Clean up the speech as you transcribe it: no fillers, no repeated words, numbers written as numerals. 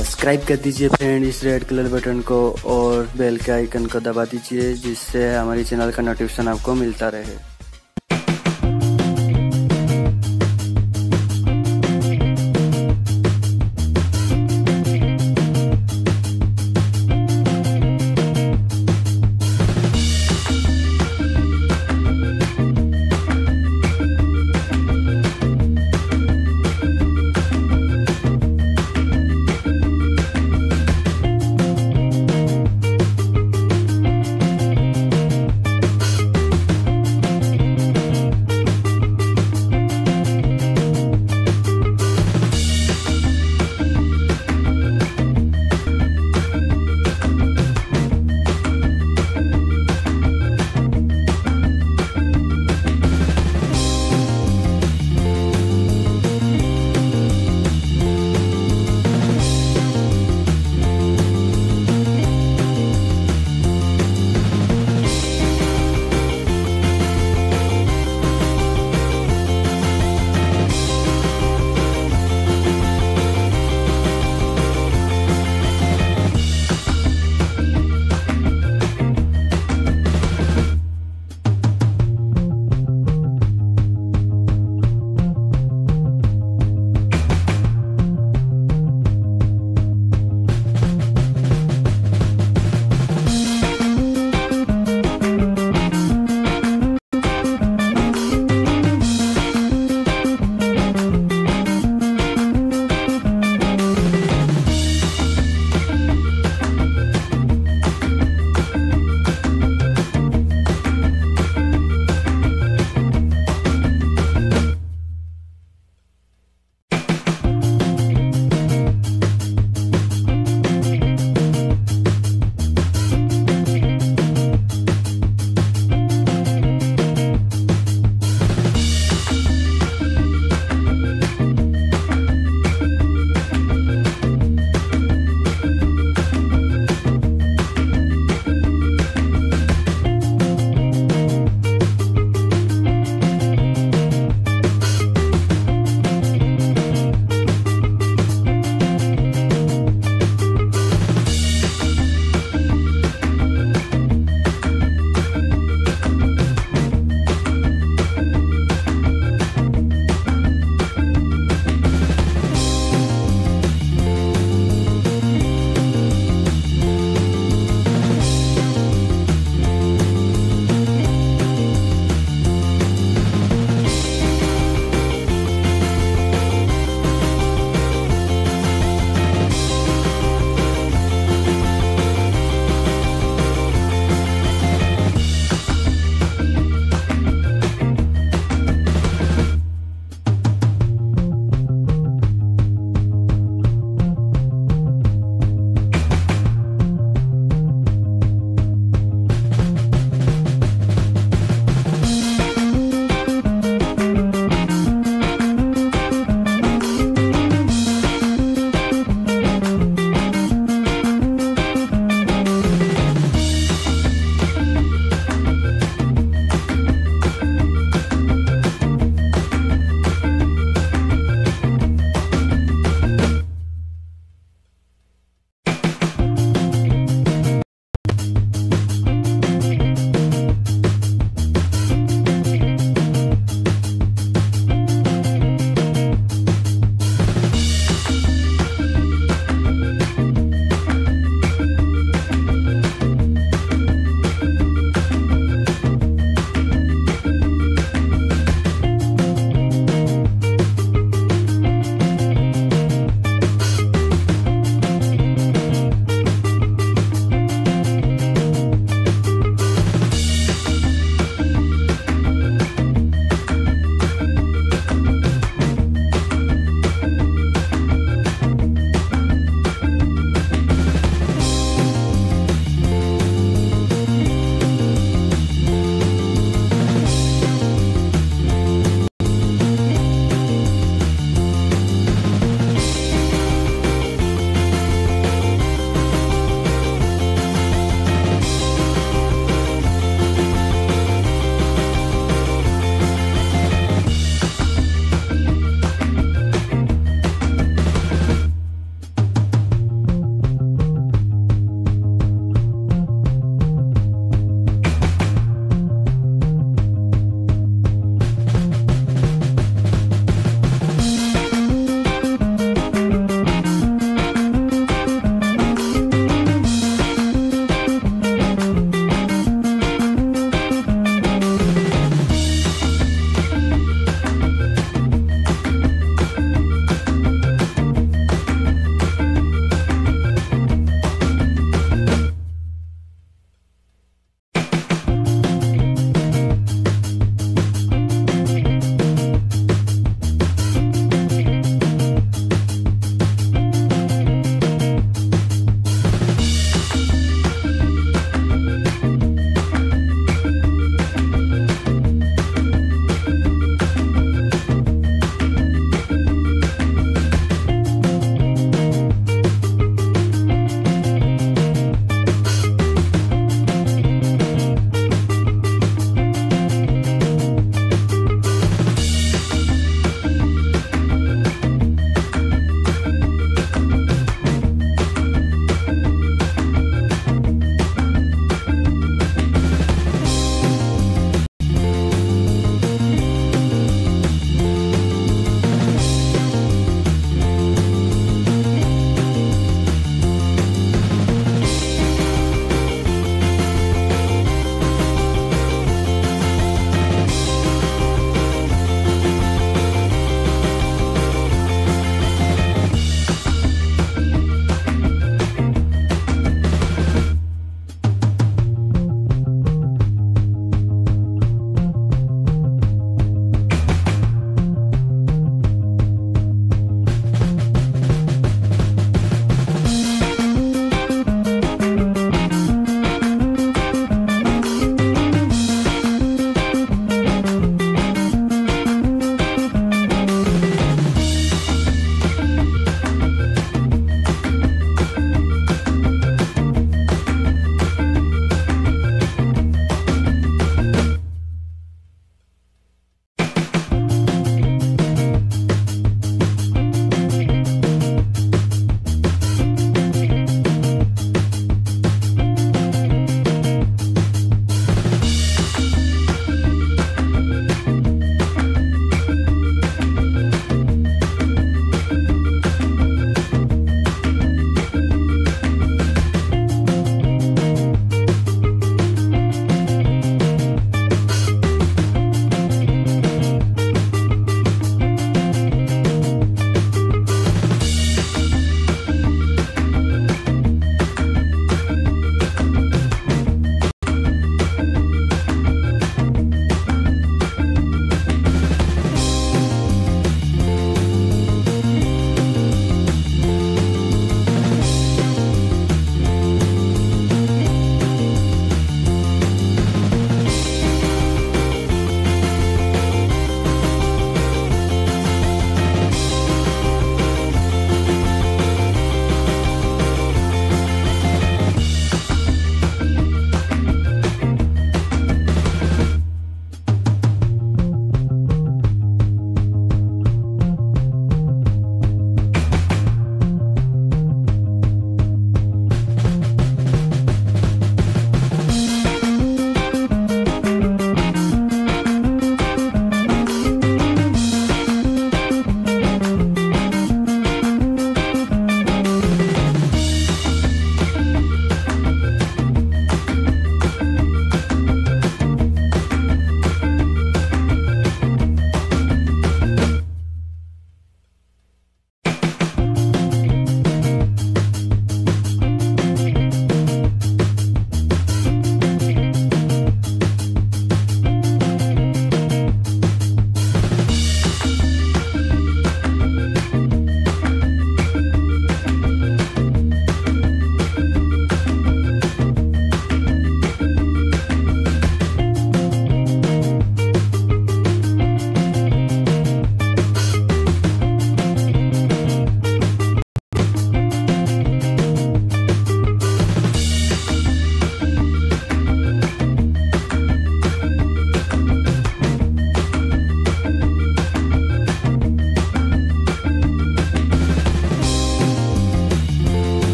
Subscribe कर दीजिए friend इस रेड कलर बटन को और बेल के आइकन को दबा दीजिए, जिससे हमारे चैनल का नोटिफिकेशन आपको मिलता रहे।